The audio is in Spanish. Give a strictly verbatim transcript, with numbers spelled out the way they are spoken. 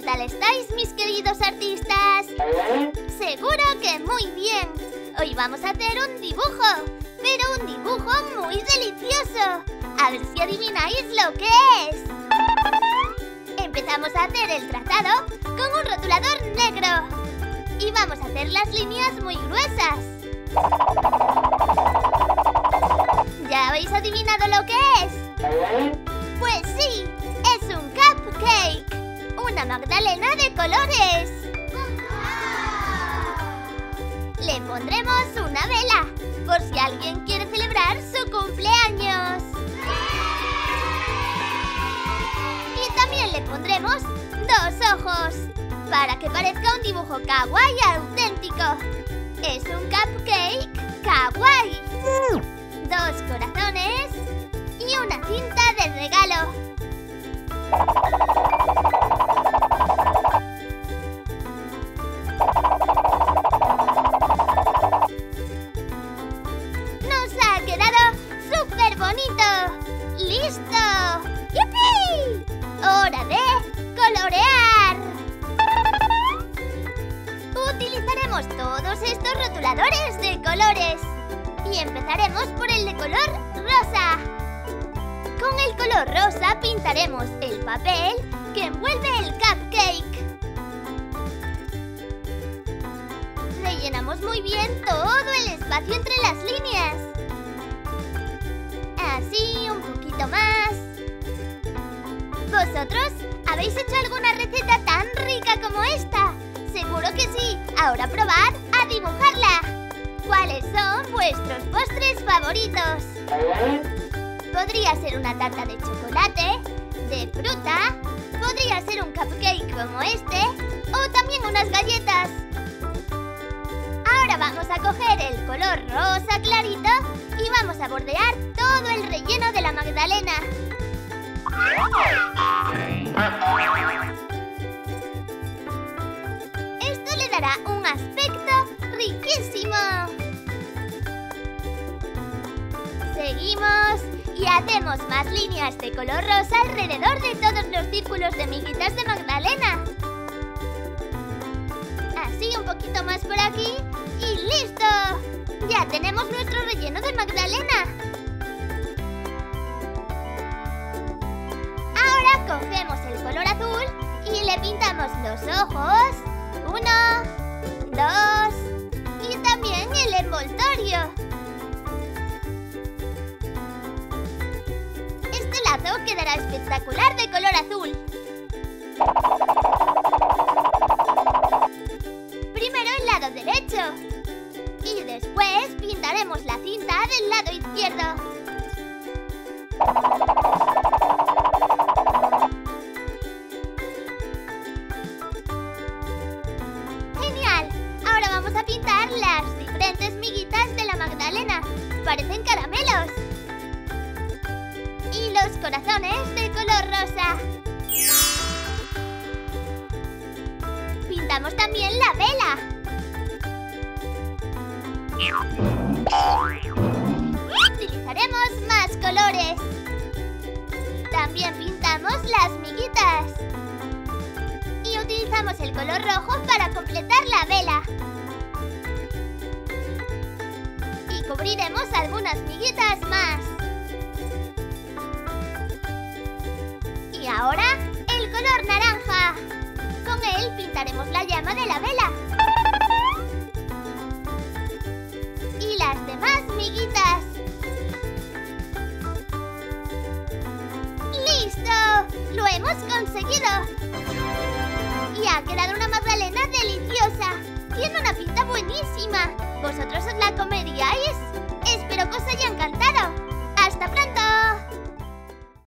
¿Qué tal estáis, mis queridos artistas? Seguro que muy bien. Hoy vamos a hacer un dibujo, pero un dibujo muy delicioso. A ver si adivináis lo que es. Empezamos a hacer el trazado con un rotulador negro. Y vamos a hacer las líneas muy gruesas. ¿Ya habéis adivinado lo que es? Pues sí, es un cupcake. Una magdalena de colores. Le pondremos una vela, por si alguien quiere celebrar su cumpleaños. Y también le pondremos dos ojos, para que parezca un dibujo kawaii auténtico. Es un cupcake kawaii. Dos corazones y una cinta de regalo. ¡Listo! ¡Yupi! ¡Hora de colorear! Utilizaremos todos estos rotuladores de colores. Y empezaremos por el de color rosa. Con el color rosa pintaremos el papel que envuelve el cupcake. Rellenamos muy bien todo el espacio entre las líneas. Así, un poquito más. ¿Vosotros habéis hecho alguna receta tan rica como esta? ¡Seguro que sí! Ahora probad a dibujarla. ¿Cuáles son vuestros postres favoritos? Podría ser una tarta de chocolate, de fruta, podría ser un cupcake como este, o también unas galletas. Ahora vamos a coger el color rosa clarito y vamos a bordear todo el relleno de la magdalena. Esto le dará un aspecto riquísimo. Seguimos y hacemos más líneas de color rosa alrededor de todos los círculos de miguitas de magdalena. Así, un poquito más por aquí y ¡listo! ¡Ya tenemos nuestro relleno de magdalena! Ahora cogemos el color azul y le pintamos los ojos, uno, dos y también el envoltorio. Este lazo quedará espectacular de color azul. Primero el lado derecho. Y después pintaremos la cinta del lado izquierdo. ¡Genial! Ahora vamos a pintar las diferentes miguitas de la magdalena. Parecen caramelos. Y los corazones de color rosa. Pintamos también la vela. Utilizaremos más colores. También pintamos las miguitas. Y utilizamos el color rojo para completar la vela. Y cubriremos algunas miguitas más. Y ahora el color naranja. Con él pintaremos la llama de la vela. Las demás miguitas. ¡Listo! ¡Lo hemos conseguido! Y ha quedado una magdalena deliciosa. Tiene una pinta buenísima. ¿Vosotros os la comeríais? Espero que os haya encantado. ¡Hasta pronto!